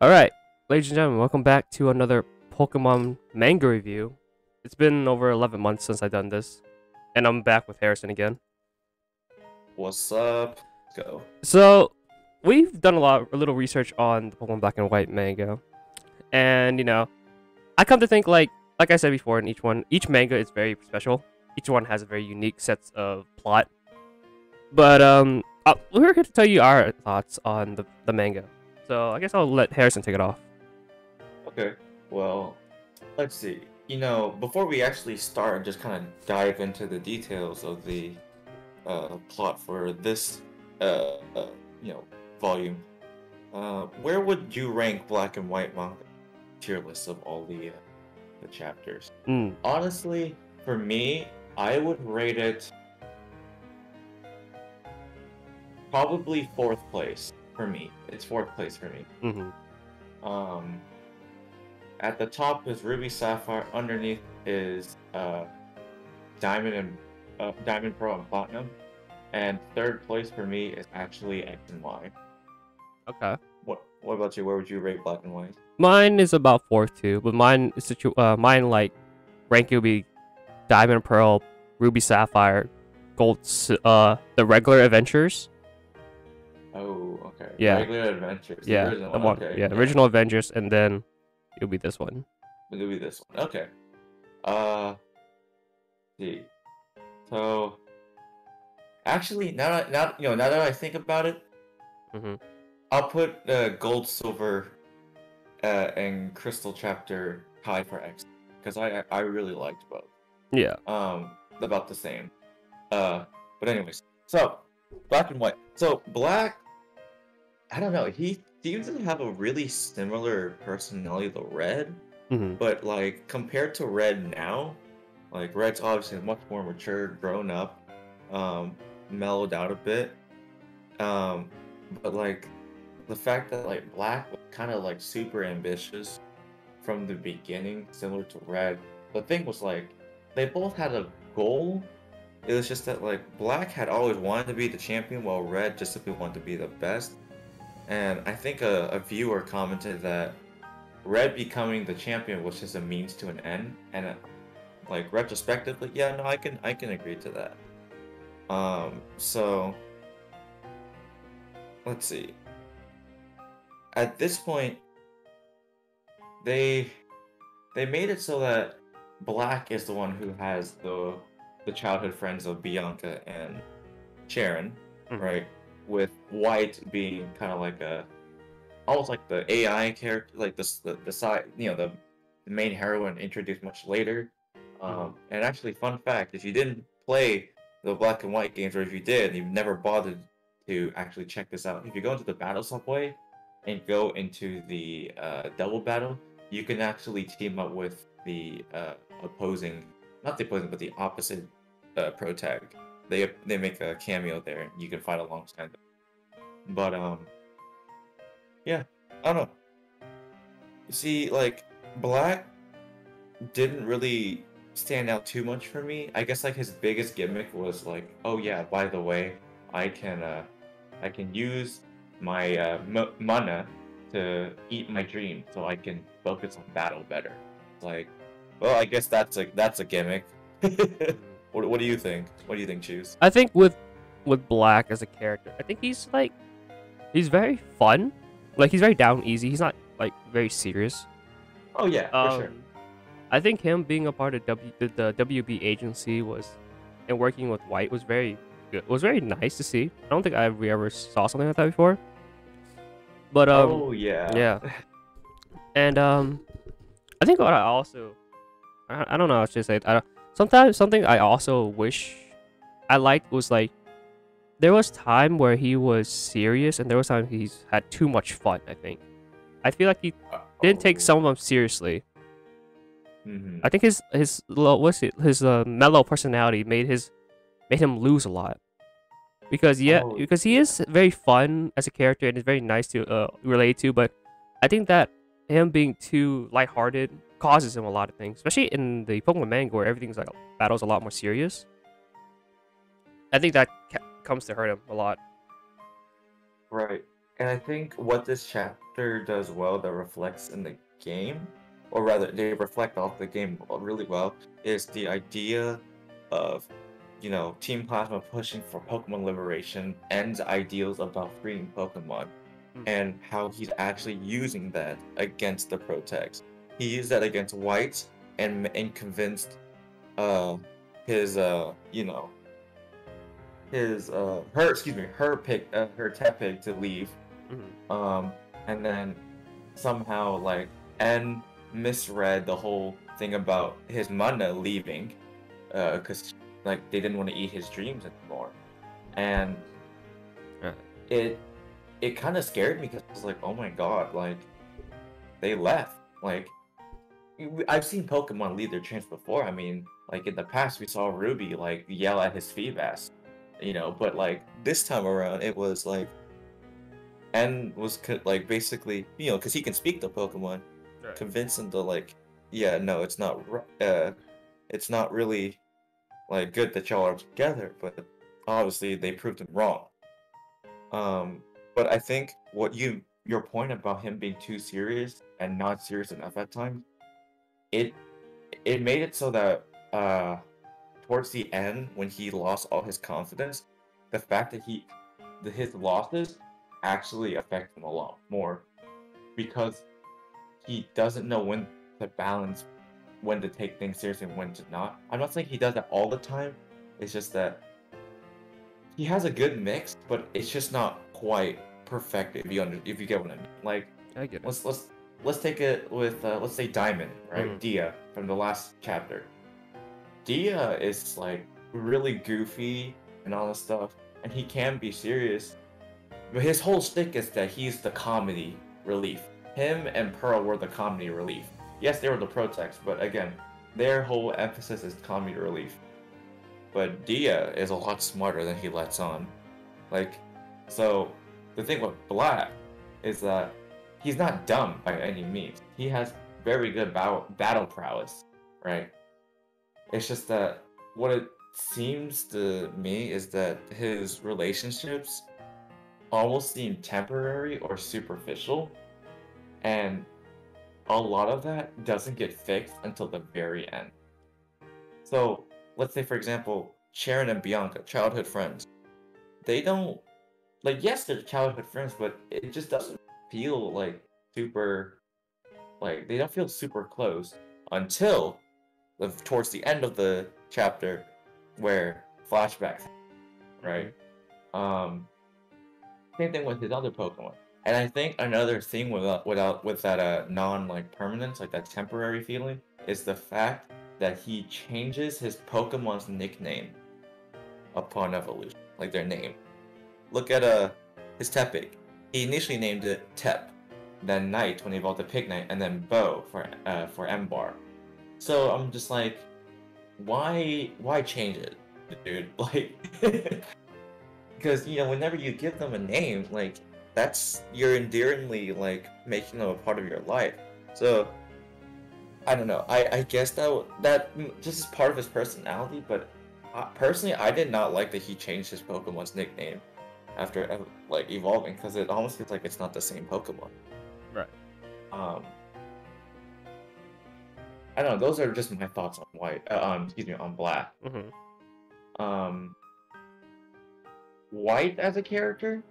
Alright, ladies and gentlemen, welcome back to another Pokemon manga review. It's been over 11 months since I've done this, and I'm back with Harrison again. What's up? Let's go. So, we've done a little research on the Pokemon Black and White manga, and, you know, I come to think, like I said before, in each manga is very special. Each one has a very unique set of plot. But, we're here to tell you our thoughts on the manga. So I guess I'll let Harrison take it off. Okay, well, let's see. You know, before we actually start and just kind of dive into the details of the plot for this, you know, volume, where would you rank Black and White manga tier list of all the chapters? Honestly, for me, I would rate it probably fourth place. For me, it's fourth place for me. At the top is Ruby Sapphire. Underneath is Diamond Pearl and Platinum. And third place for me is actually X and Y. Okay. What about you? Where would you rate Black and White? Mine is about fourth too, but mine is like ranking would be Diamond Pearl, Ruby Sapphire, Gold, the regular adventures. Oh, okay. Yeah. Regular Adventures. Yeah. The original one. Okay. Yeah, Original Adventures, and then it'll be this one. It'll be this one. Okay. See. So, actually, now that I think about it, I'll put Gold, Silver, and Crystal chapter tied for X because I really liked both. Yeah. About the same. But anyways, so. Black and White. So, Black, I don't know, he seems to have a really similar personality to Red, but, like, compared to Red now, like, Red's obviously much more mature, grown up, mellowed out a bit, but, like, the fact that, like, Black was kind of, like, super ambitious from the beginning, similar to Red, the thing was, like, they both had a goal. It was just that, like, Black had always wanted to be the champion, while Red just simply wanted to be the best. And I think a viewer commented that Red becoming the champion was just a means to an end. And, like, retrospectively, yeah, no, I can agree to that. So, let's see. At this point, they made it so that Black is the one who has the childhood friends of Bianca and Cheren, right? With White being kind of like almost like the AI character, like the side, you know, the main heroine introduced much later. And actually, fun fact: if you didn't play the Black and White games, or if you did, you've never bothered to actually check this out. If you go into the battle subway and go into the double battle, you can actually team up with the opposite pro tag. They make a cameo there and you can fight alongside them. But yeah, I don't know. You see, like, Black didn't really stand out too much for me. I guess, like, his biggest gimmick was like, oh yeah, by the way, I can use my mana to eat my dream so I can focus on battle better. It's like, well, I guess that's a gimmick. What do you think? What do you think, Chews? I think with Black as a character, I think he's very fun. Like, he's very down easy. He's not, like, very serious. Oh yeah, for sure. I think him being a part of the WB agency and working with White was very good. It was very nice to see. I don't think I ever saw something like that before. But oh yeah, yeah. And I think what I also, I don't know, it's just like, sometimes something I also wish I liked was, like, there was time where he was serious and there was time he's had too much fun. I feel like he didn't take some of them seriously. I think his mellow personality made him lose a lot, because because he is very fun as a character and is very nice to relate to, but I think that him being too lighthearted causes him a lot of things, especially in the Pokemon manga where everything's like battles a lot more serious. I think that comes to hurt him a lot. Right. And I think what this chapter does well that reflects in the game, or rather they reflect off the game really well, is the idea of, you know, Team Plasma pushing for Pokemon liberation and the ideals about freeing Pokemon, and how he's actually using that against the Protex. He used that against White and convinced her Tepig to leave, and then somehow like N misread the whole thing about his mana leaving, because like they didn't want to eat his dreams anymore, and it kind of scared me because I was like, oh my god, like they left. Like I've seen Pokemon leave their trance before. I mean, like in the past we saw Ruby like yell at his Feebas, you know, but like this time around it was like N was like basically, you know, because he can speak to Pokemon, convince them to like, yeah, no, it's not really like good that y'all are together, but obviously they proved him wrong. But I think what your point about him being too serious and not serious enough at times, it made it so that towards the end when he lost all his confidence, the fact that his losses actually affect him a lot more because he doesn't know when to balance, when to take things seriously and when to not. I'm not saying he does that all the time. It's just that he has a good mix, but it's just not quite perfect, if you get what I mean. Like I get it. Let's take it with let's say Diamond, right? Dia from the last chapter. Dia is like really goofy and all this stuff, and he can be serious, but his whole shtick is that he's the comedy relief. Him and Pearl were the comedy relief. Yes, they were the Protex, but again, their whole emphasis is comedy relief. But Dia is a lot smarter than he lets on. Like, so the thing with Black is that he's not dumb by any means. He has very good battle prowess, right? It's just that what it seems to me is that his relationships almost seem temporary or superficial, and a lot of that doesn't get fixed until the very end. So let's say, for example, Cheren and Bianca, childhood friends. They don't, like, yes, they're childhood friends, but it just doesn't feel like super, like, they don't feel super close until towards the end of the chapter where flashbacks, right? Same thing with his other Pokemon. And I think another thing with that non-permanence, like that temporary feeling, is the fact that he changes his Pokemon's nickname upon evolution, like their name. Look at his Tepig. He initially named it Tep, then Knight when he evolved to Pignite, and then Bo for Emboar. So I'm just like, why change it, dude? Like, because you know, whenever you give them a name, like, that's, you're endearingly like making them a part of your life. So I don't know. I guess that just is part of his personality. But personally, I did not like that he changed his Pokemon's nickname after like evolving, because it almost feels like it's not the same Pokemon. Right. I don't know. Those are just my thoughts on White. Excuse me, on Black. White as a character,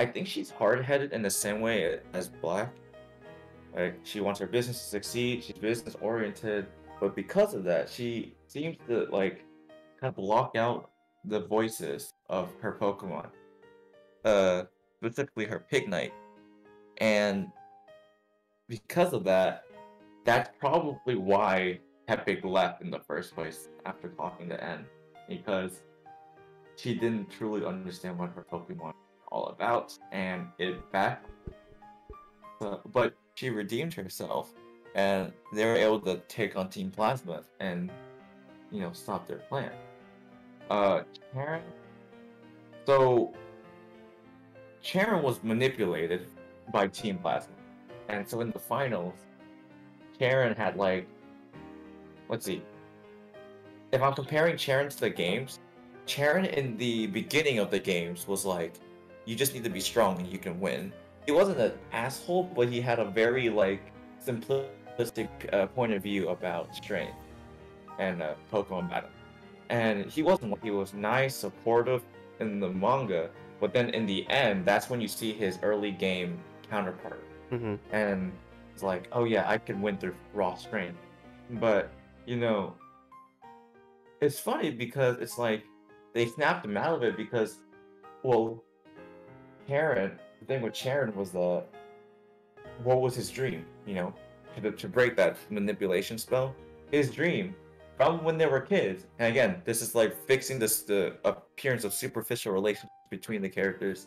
I think she's hard-headed in the same way as Black. Like, she wants her business to succeed, she's business-oriented, but because of that, she seems to, like, kind of block out the voices of her Pokemon. Specifically her Pignite. And because of that, that's probably why Tepig left in the first place after talking to N, because she didn't truly understand what her Pokemon all about, and it back. But she redeemed herself, and they were able to take on Team Plasma and, you know, stop their plan. Cheren. So Cheren was manipulated by Team Plasma, and so in the finals, Cheren had like, let's see. If I'm comparing Cheren to the games, Cheren in the beginning of the games was like, You just need to be strong and you can win. He wasn't an asshole, but he had a very, like, simplistic point of view about strength and Pokemon battle. And he was nice, supportive in the manga, but then in the end, that's when you see his early game counterpart. Mm-hmm. And it's like, oh yeah, I can win through raw strength. But, you know, it's funny because it's like, they snapped him out of it because, well, Cheren, the thing with Cheren was the, what was his dream, you know, to break that manipulation spell? His dream, from when they were kids, and again, this is like fixing this, the appearance of superficial relationships between the characters.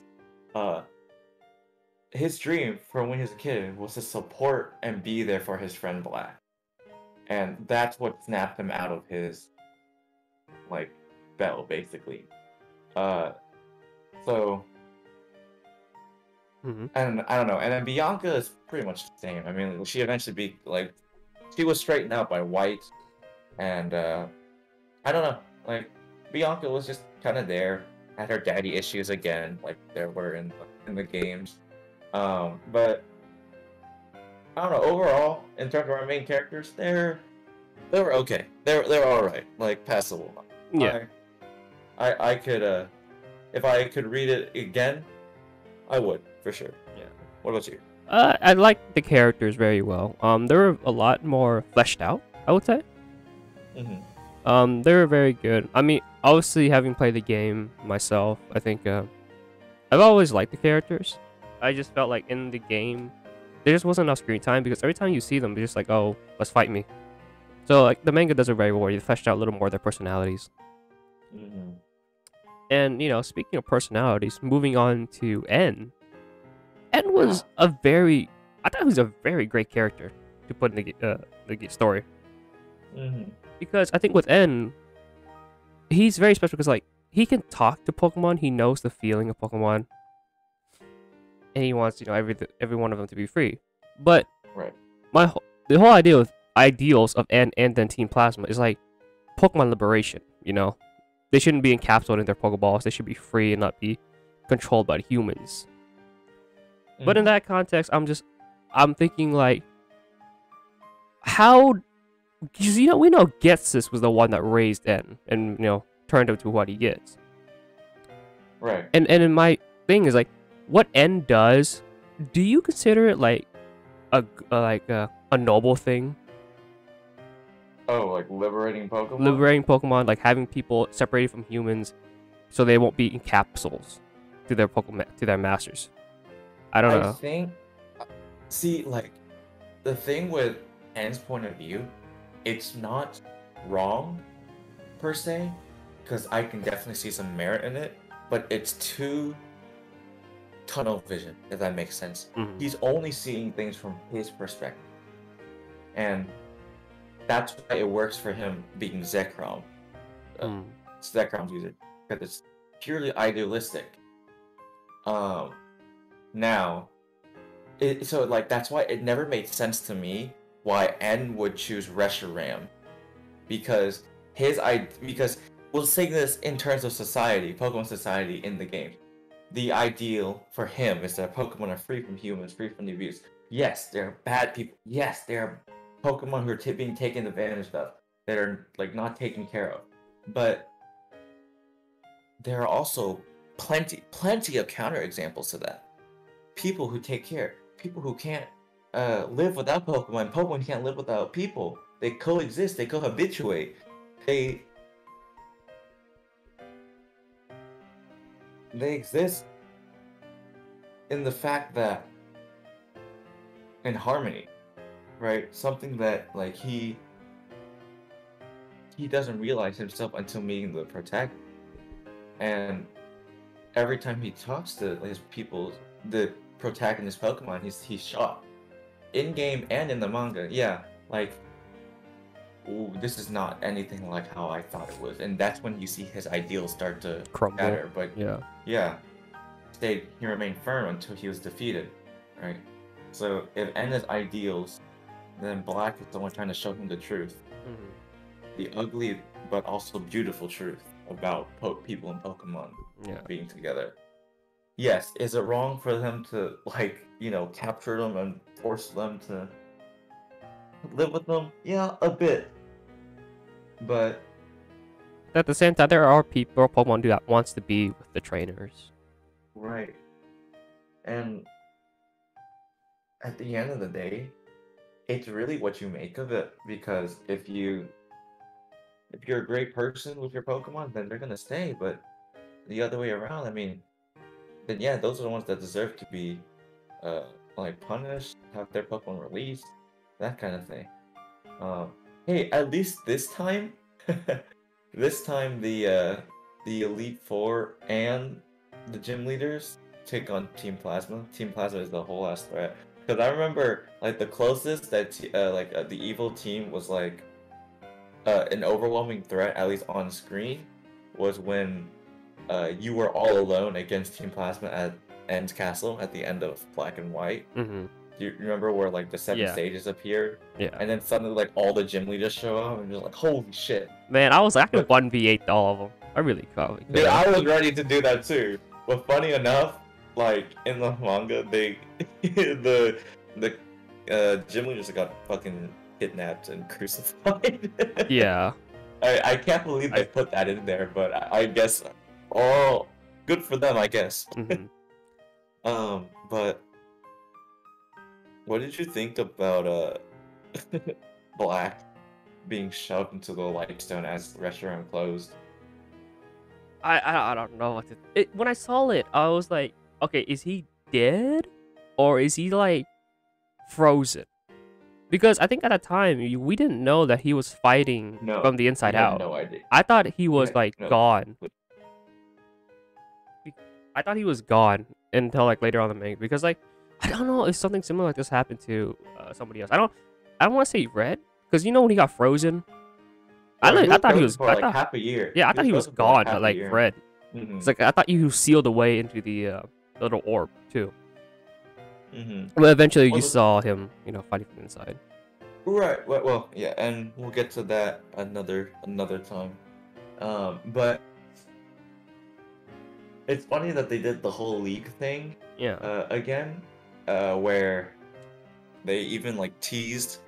His dream from when he was a kid was to support and be there for his friend Black. And that's what snapped him out of his, like, spell, basically. So... Mm-hmm. And I don't know, and then Bianca is pretty much the same. I mean, she eventually be like, she was straightened out by White, and I don't know, like Bianca was just kind of there, had her daddy issues again, like there were in the games. But I don't know. Overall, in terms of our main characters, they were okay. They're all right, like passable. Yeah, I could if I could read it again, I would. For sure. Yeah. What about you? I liked the characters very well. They were a lot more fleshed out, I would say. Mm-hmm. They were very good. I mean, obviously, having played the game myself, I think I've always liked the characters. I just felt like in the game, there just wasn't enough screen time because every time you see them, they're just like, oh, let's fight me. So like the manga does it very well. You fleshed out a little more of their personalities. Mm-hmm. And, you know, speaking of personalities, moving on to N. Ed was a very, I thought he was a very great character to put in the story. Mm-hmm. Because I think with N, he's very special because like he can talk to Pokemon, he knows the feeling of Pokemon, and he wants, you know, every one of them to be free. But right. the whole idea of ideals of N and then Team Plasma is like Pokemon liberation. You know, they shouldn't be encapsulated in their Pokeballs. They should be free and not be controlled by humans. But in that context, I'm thinking like, how, because you know we know Ghetsis was the one that raised N and you know turned him to what he gets. Right. And my thing is like, what N does, do you consider it like a noble thing? Oh, like liberating Pokemon. Liberating Pokemon, like having people separated from humans, so they won't be in capsules to their Pokemon to their masters. I don't know. I think, see, like, the thing with N's point of view, it's not wrong, per se, because I can definitely see some merit in it, but it's too tunnel vision, if that makes sense. Mm-hmm. He's only seeing things from his perspective. And that's why it works for him being Zekrom. Zekrom's user, because it's purely idealistic. Now, so like that's why it never made sense to me why N would choose Reshiram, because we'll say this in terms of society, Pokemon society in the game, the ideal for him is that Pokemon are free from humans, free from the abuse. Yes, there are bad people. Yes, there are Pokemon who are being taken advantage of, that are like not taken care of. But there are also plenty of counterexamples to that. People who take care, people who can't live without Pokemon, Pokemon can't live without people. They coexist, they cohabituate. They exist in the fact that in harmony, right? Something that like he doesn't realize himself until meeting the protagonist. And every time he talks to his people, the protagonist Pokemon, he's shocked. In game and in the manga, yeah, like, ooh, this is not anything like how I thought it was, and that's when you see his ideals start to crumble. Shatter, but yeah, he remained firm until he was defeated, right? So if N is ideals, then Black is the one trying to show him the truth, the ugly but also beautiful truth about people and Pokemon being together. Yes, is it wrong for them to, like, you know, capture them and force them to live with them? Yeah, a bit. But at the same time, there are people or Pokemon do that wants to be with the trainers. Right. And at the end of the day, it's really what you make of it, because if you're a great person with your Pokemon, then they're gonna stay. But the other way around, I mean, then yeah, those are the ones that deserve to be like punished, have their Pokemon released, that kind of thing. Hey, at least this time, this time the Elite Four and the gym leaders take on Team Plasma. Team Plasma is the whole ass threat. Because I remember, like, the closest that the evil team was, like, an overwhelming threat, at least on screen, was when you were all alone against Team Plasma at End Castle at the end of Black and White. Mm-hmm. Do you remember where, like, the seven stages appeared? Yeah. And then suddenly, like, all the gym leaders show up, and you're like, holy shit. Man, I was like, I could 1v8 all of them. I really probably could. Dude, I was ready to do that, too. But funny enough, like, in the manga, they the gym leaders got fucking kidnapped and crucified. Yeah. I can't believe they put that in there, but I guess all good for them, I guess. Mm-hmm. But what did you think about Black being shoved into the Lightstone as the restaurant closed? I don't know what to. When I saw it, I was like, okay, is he dead or is he like frozen? Because I think at that time we didn't know that he was fighting from the inside out. No idea. I thought he was gone. I thought he was gone until like later on in the manga, because like, I don't know if something similar like this happened to somebody else. I don't want to say Red, because you know when he got frozen, I thought he was for like half a year. Yeah, I thought he was gone, like Red. Mm-hmm. It's like I thought you sealed away into the little orb too. Mm-hmm. But eventually you saw him, you know, fighting from inside. Right. Well, yeah, and we'll get to that another time. But it's funny that they did the whole league thing. Yeah. Again, where they even like teased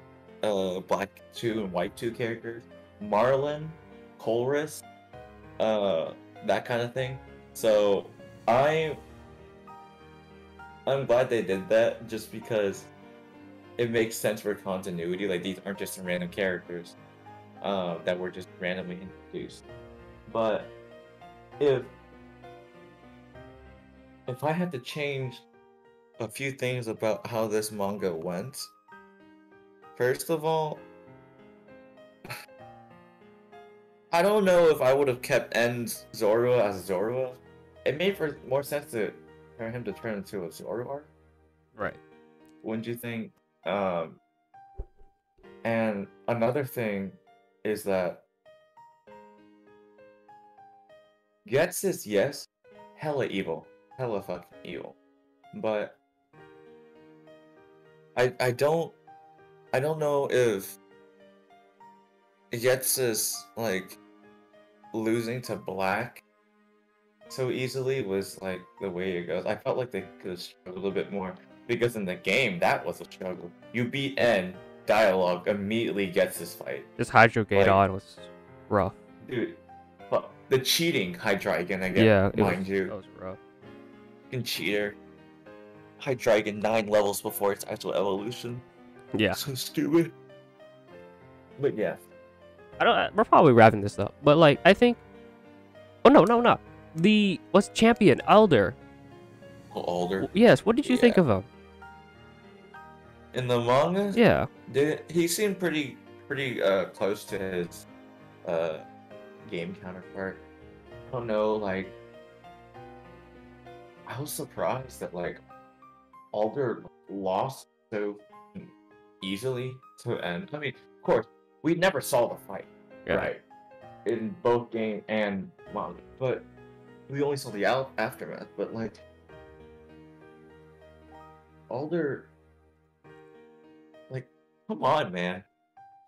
Black 2 and White 2 characters, Marlin, Colress, that kind of thing. So I'm glad they did that, just because it makes sense for continuity. Like, these aren't just random characters that were just randomly introduced. But if I had to change a few things about how this manga went, first of all, I don't know if I would have kept End Zorua as Zorua. It made for more sense for him to turn into a Zoroark. Right. Wouldn't you think? And another thing is that Ghetsis, yes, hella evil. Hella fucking evil. But I don't know if Ghetsis, like, losing to Black so easily was, like, the way it goes. I felt like they could have struggled a bit more, because in the game, that was a struggle. You beat N, dialogue immediately Ghetsis fight. This Hydreigon was rough. Dude, but the cheating Hydreigon again, that was rough. Fucking cheater. Hydreigon 9 levels before its actual evolution. Yeah. So stupid. But yeah. We're probably wrapping this up, but like, I think. Oh no! What's champion Alder? Alder. Yes. What did you think of him? In the manga. Yeah. He seemed pretty close to his game counterpart. I don't know. Like, I was surprised that like Alder lost so easily to End. I mean, of course. We never saw the fight, right? In both game and manga, but we only saw the aftermath. But like, Alder, like, come on, man.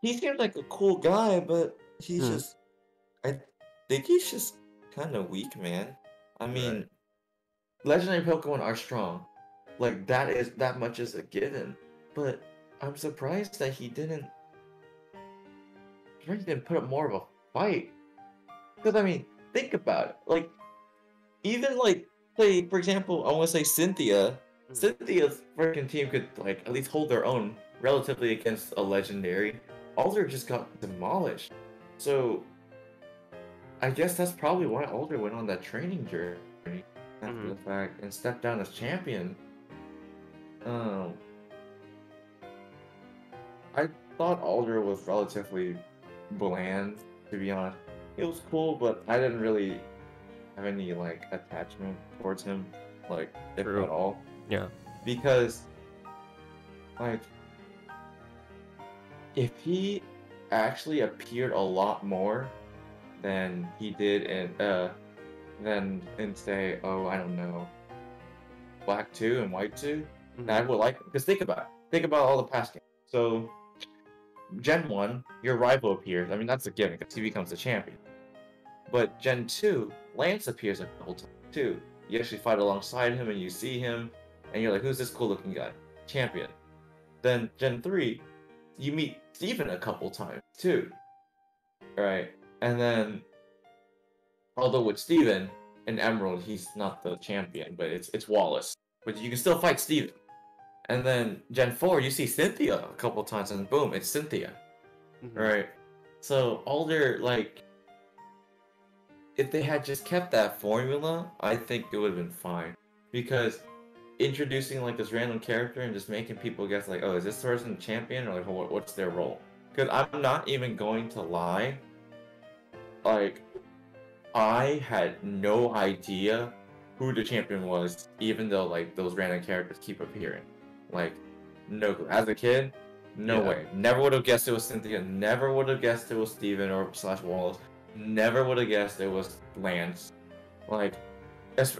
He seemed like a cool guy, but he's I think he's just kind of weak, man. I mean, Legendary Pokemon are strong. Like, that much is a given. But I'm surprised that he didn't... put up more of a fight. Because, I mean, think about it. Like, even, like, say, for example, I want to say Cynthia. Cynthia's freaking team could, like, at least hold their own relatively against a legendary. Alder just got demolished. So, I guess that's probably why Alder went on that training journey after the fact and stepped down as champion. I thought Alder was relatively bland, to be honest. It was cool, but I didn't really have any, like, attachment towards him, like, if at all. Yeah. Because, like, if he actually appeared a lot more than he did in say, oh, I don't know, Black 2 and White 2, and I would like, because think about all the past games. So, Gen 1, your rival appears. I mean, that's a given, because he becomes the champion. But Gen 2, Lance appears a couple times, too. You actually fight alongside him, and you see him, and you're like, who's this cool-looking guy? Champion. Then, Gen 3, you meet Steven a couple times, too. Right? And then, although with Steven, in Emerald, he's not the champion, but it's Wallace. But you can still fight Steven. And then, Gen 4, you see Cynthia a couple times, and boom, it's Cynthia. Right? So, Alder, like... if they had just kept that formula, I think it would have been fine. Because introducing, like, this random character and just making people guess, like, oh, is this person champion? Or, like, what's their role? Because I'm not even going to lie. Like, I had no idea who the champion was, even though, like, those random characters keep appearing. Like, no clue. As a kid, no way. Never would have guessed it was Cynthia. Never would have guessed it was Steven or / Wallace. Never would have guessed it was Lance. Like,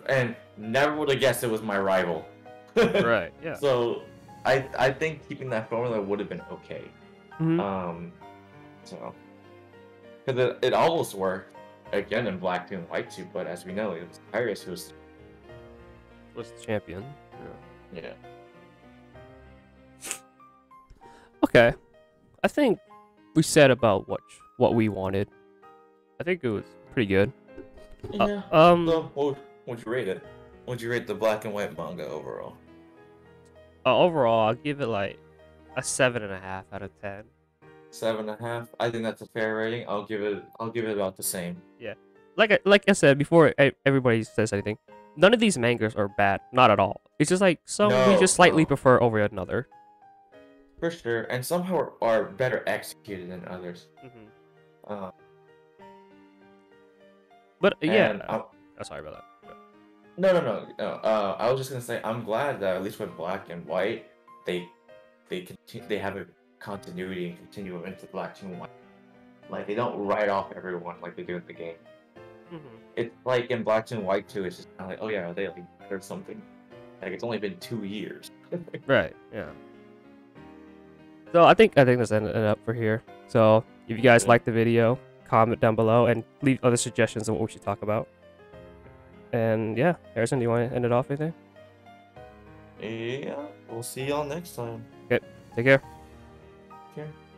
and never would have guessed it was my rival. Right, yeah. So, I think keeping that formula would have been okay. So... because it almost worked, again, in Black 2 and White 2, but as we know, it was Iris who was the champion. Yeah. Okay. I think we said about what we wanted. I think it was pretty good. Yeah. So, what would you rate it? What would you rate the Black and White manga overall? Overall, I'll give it like a 7.5 out of 10. 7.5. I think that's a fair rating. I'll give it about the same. Yeah, like I said before, everybody says anything. None of these mangas are bad, not at all. It's just like some we just slightly prefer over another. For sure, and somehow are better executed than others. But yeah, I'm sorry about that. No. I was just gonna say I'm glad that at least with Black and White, they have a continuity and continuum into Black 2 and White. Like, they don't write off everyone like they do in the game. It's like in Black 2 and White 2, it's just kind of like, oh yeah, they like heard something. Like, it's only been 2 years. Right, yeah. So I think that's ended up for here. So if you guys liked the video, comment down below and leave other suggestions on what we should talk about. And yeah, Harrison, do you want to end it off anything? Yeah, we'll see y'all next time. Okay, take care. Sure.